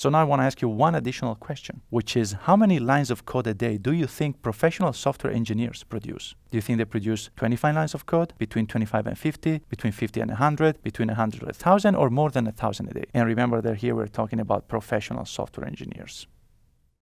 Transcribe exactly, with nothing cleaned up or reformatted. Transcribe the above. So now I want to ask you one additional question, which is how many lines of code a day do you think professional software engineers produce? Do you think they produce twenty-five lines of code, between twenty-five and fifty, between fifty and one hundred, between one hundred and one thousand, or more than one thousand a day? And remember that here we're talking about professional software engineers.